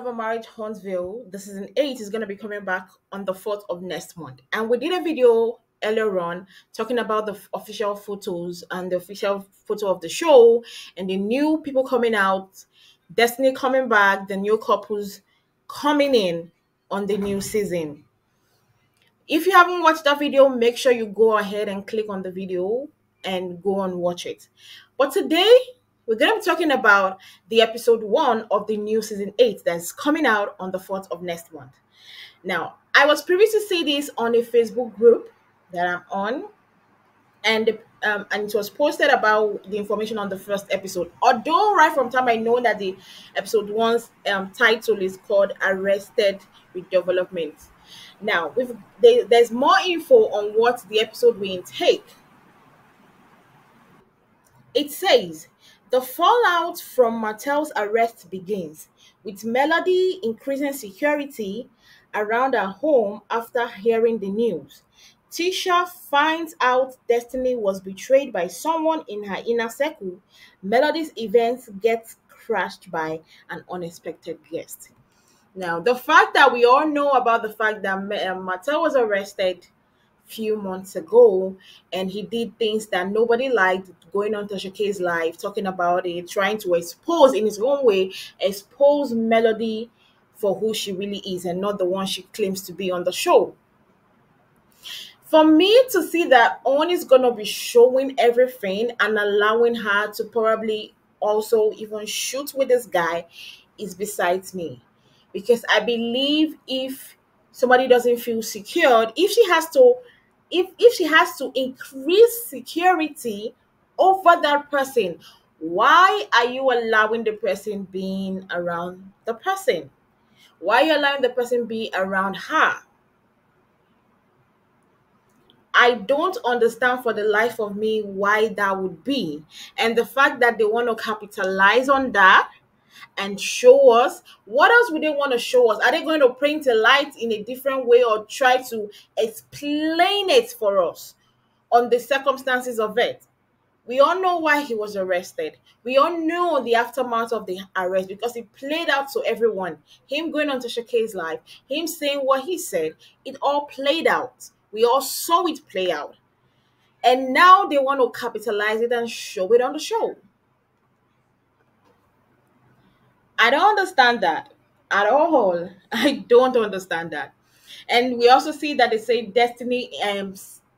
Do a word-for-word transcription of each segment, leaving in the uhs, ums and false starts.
Love and Marriage Huntsville, the season eight is going to be coming back on the fourth of next month. And we did a video earlier on talking about the official photos and the official photo of the show and the new people coming out, Destiny coming back, the new couples coming in on the new season. If you haven't watched that video, make sure you go ahead and click on the video and go and watch it. But today, we're going to be talking about the episode one of the new season eight that's coming out on the fourth of next month. Now, I was privy to see this on a Facebook group that I'm on, and um, and it was posted about the information on the first episode. Although right from time I know that the episode one's um, title is called Arrested Redevelopment. Now, with there, there's more info on what the episode will intake. It says, the fallout from Martell's arrest begins, with Melody increasing security around her home after hearing the news. Tisha finds out Destiny was betrayed by someone in her inner circle. Melody's events get crashed by an unexpected guest. Now, the fact that we all know about the fact that Martell was arrested few months ago, and he did things that nobody liked, going on Tisha K's live, talking about it, trying to expose in his own way, expose Melody for who she really is and not the one she claims to be on the show. For me to see that On is gonna be showing everything and allowing her to probably also even shoot with this guy is besides me, because I believe if somebody doesn't feel secured, if she has to If, if she has to increase security over that person, why are you allowing the person being around the person? Why are you allowing the person be around her? I don't understand for the life of me why that would be. And the fact that they want to capitalize on that and show us, what else would they want to show us? Are they going to paint a light in a different way or try to explain it for us on the circumstances of it? We all know why he was arrested. We all know the aftermath of the arrest, because it played out to everyone. Him going on Tisha K's live, him saying what he said, it all played out. We all saw it play out. And now they want to capitalize it and show it on the show. I don't understand that at all. I don't understand that. And we also see that they say Destiny um,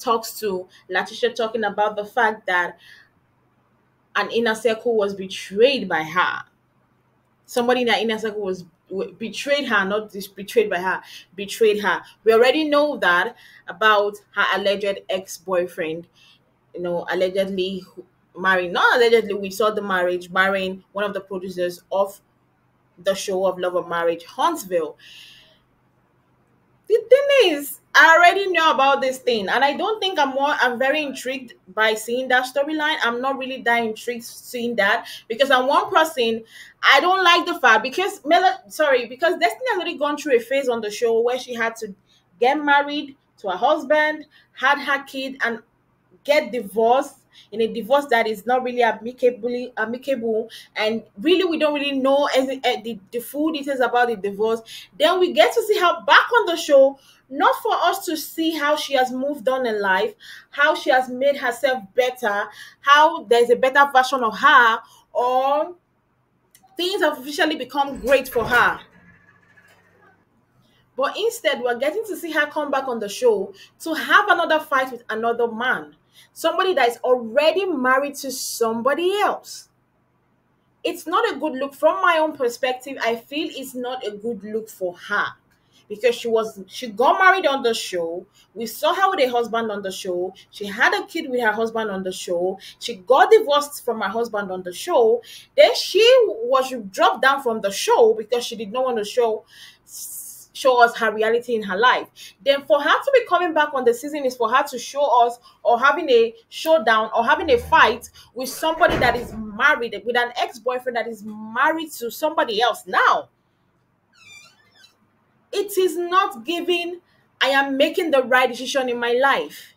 talks to Latisha, talking about the fact that an inner circle was betrayed by her. Somebody in that inner circle was betrayed her, not just betrayed by her, betrayed her. We already know that about her alleged ex-boyfriend, you know, allegedly marrying, not allegedly, we saw the marriage, marrying one of the producers of the show of Love and Marriage Huntsville. The thing is, I already know about this thing, and I don't think I'm more I'm very intrigued by seeing that storyline. I'm not really that intrigued seeing that, because I'm one person, I don't like the fact, because Mel sorry because Destiny has already gone through a phase on the show where she had to get married to her husband, had her kid, and get divorced in a divorce that is not really amicably amicable, and really we don't really know as the, the, the full details about the divorce. Then we get to see her back on the show, not for us to see how she has moved on in life, how she has made herself better, how there's a better version of her, or things have officially become great for her. But instead, we're getting to see her come back on the show to have another fight with another man, somebody that is already married to somebody else. It's not a good look. From my own perspective, I feel it's not a good look for her, because she was she got married on the show. We saw her with a husband on the show. She had a kid with her husband on the show. She got divorced from her husband on the show. Then she was dropped down from the show because she did not want to show show us her reality in her life. Then for her to be coming back on the season is for her to show us, or having a showdown or having a fight with somebody that is married, with an ex-boyfriend that is married to somebody else now. It is not giving, I am making the right decision in my life.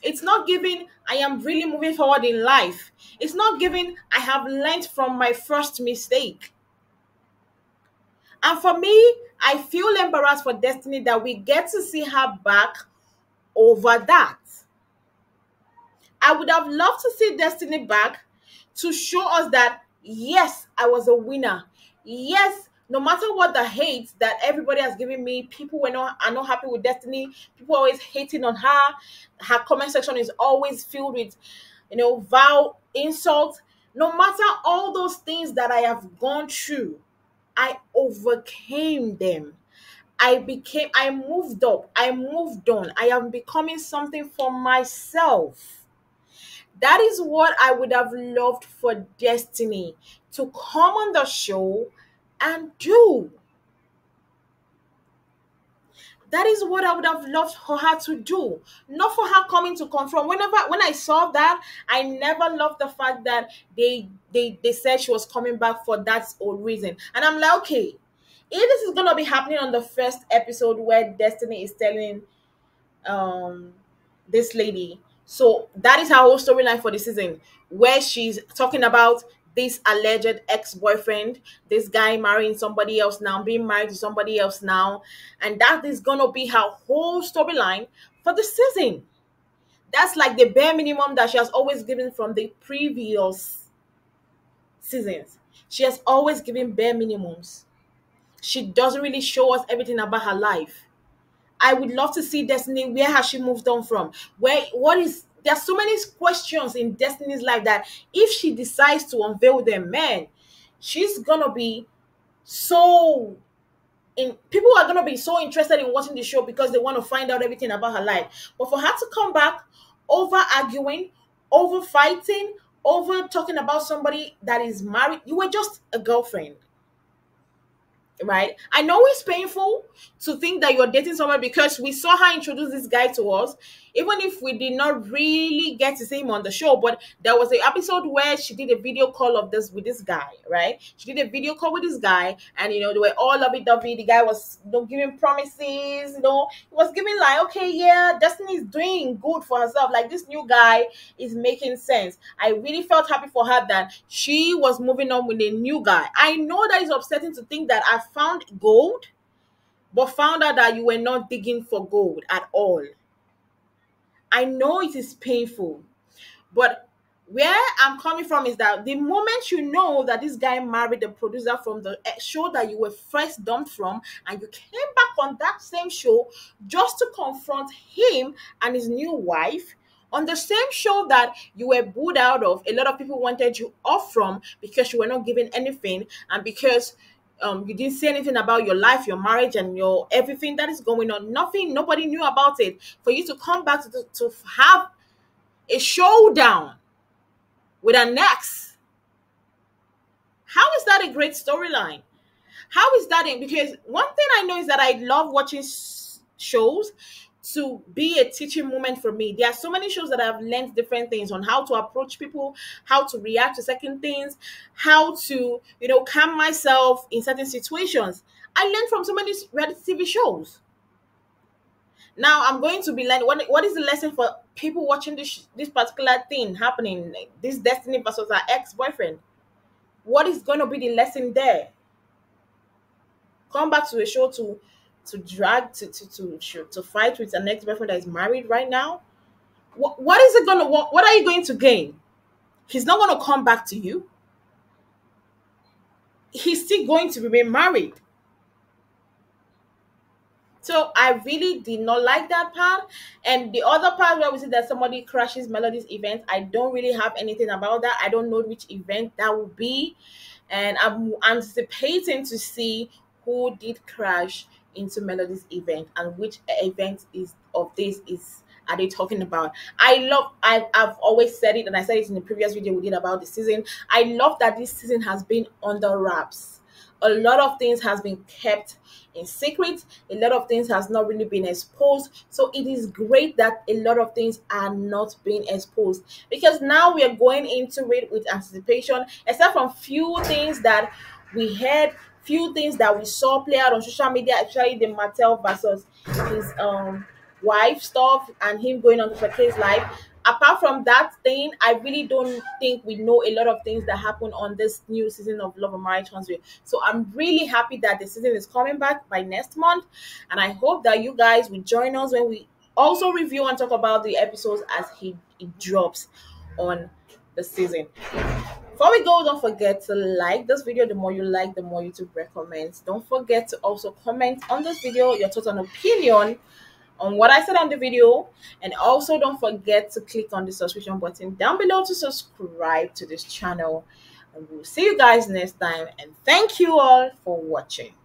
It's not giving, I am really moving forward in life. It's not giving, I have learned from my first mistake. And for me, I feel embarrassed for Destiny that we get to see her back over that. I would have loved to see Destiny back to show us that, yes, I was a winner. Yes, no matter what the hate that everybody has given me, people were not, are not happy with Destiny. People are always hating on her. Her comment section is always filled with, you know, vile insults. No matter all those things that I have gone through, I overcame them. I became, I moved up. I moved on. I am becoming something for myself. That is what I would have loved for Destiny to come on the show and do. That is what I would have loved for her to do. Not for her coming to confront. Whenever, when I saw that, I never loved the fact that they, they, they said she was coming back for that old reason. And I'm like, okay, if this is going to be happening on the first episode where Destiny is telling um, this lady, so that is her whole storyline for the season, where she's talking about this alleged ex-boyfriend, this guy marrying somebody else now, being married to somebody else now. And that is going to be her whole storyline for the season. That's like the bare minimum that she has always given from the previous seasons. She has always given bare minimums. She doesn't really show us everything about her life. I would love to see Destiny. Where has she moved on from? Where, what is, there are so many questions in Destiny's life that if she decides to unveil them, man, she's going to be so, in, people are going to be so interested in watching the show because they want to find out everything about her life. But for her to come back over arguing, over fighting, over talking about somebody that is married, you were just a girlfriend. Right? I know it's painful to think that you're dating someone because we saw her introduce this guy to us, even if we did not really get to see him on the show. But there was an episode where she did a video call of this with this guy, right? She did a video call with this guy, and you know, they were all lovey-dovey. The guy was, you know, giving promises, you know, he was giving like, okay, yeah, Destiny is doing good for herself. Like, this new guy is making sense. I really felt happy for her that she was moving on with a new guy. I know that it's upsetting to think that I found gold, but found out that you were not digging for gold at all. I know it is painful, but where I'm coming from is that the moment you know that this guy married the producer from the show that you were first dumped from, and you came back on that same show just to confront him and his new wife on the same show that you were booed out of, a lot of people wanted you off from because you were not giving anything, and because Um, you didn't say anything about your life, your marriage, and your everything that is going on. Nothing, nobody knew about it. For you to come back to, to have a showdown with an ex. How is that a great storyline? How is that? A, because one thing I know is that I love watching shows to be a teaching moment for me. There are so many shows that I've learned different things on how to approach people, how to react to certain things, how to, you know, calm myself in certain situations. I learned from so many reality T V shows. Now I'm going to be learning, what, what is the lesson for people watching this, this particular thing happening, this Destiny versus her ex-boyfriend? What is going to be the lesson there? Come back to a show to to drag, to, to, to, to fight with an ex-boyfriend that is married right now? What, what is it going to, what, what are you going to gain? He's not going to come back to you. He's still going to remain married. So I really did not like that part. And the other part where we see that somebody crashes Melody's event, I don't really have anything about that. I don't know which event that will be. And I'm anticipating to see who did crash into Melody's event, and which event is of this is are they talking about. I love, I've, I've always said it, and I said it in the previous video we did about the season. I love that this season has been under wraps. A lot of things has been kept in secret. A lot of things has not really been exposed. So it is great that a lot of things are not being exposed, because now we are going into it with anticipation, except from few things that we heard, few things that we saw play out on social media, actually the Martell versus his um wife stuff and him going on to Shake's life. Apart from that thing, I really don't think we know a lot of things that happen on this new season of Love and Marriage Huntsville. So I'm really happy that the season is coming back by next month. And I hope that you guys will join us when we also review and talk about the episodes as he, he drops on the season. Before we go, don't forget to like this video. The more you like, the more YouTube recommends. Don't forget to also comment on this video your thoughts and opinion on what I said on the video, and also don't forget to click on the subscription button down below to subscribe to this channel. And we'll see you guys next time, and thank you all for watching.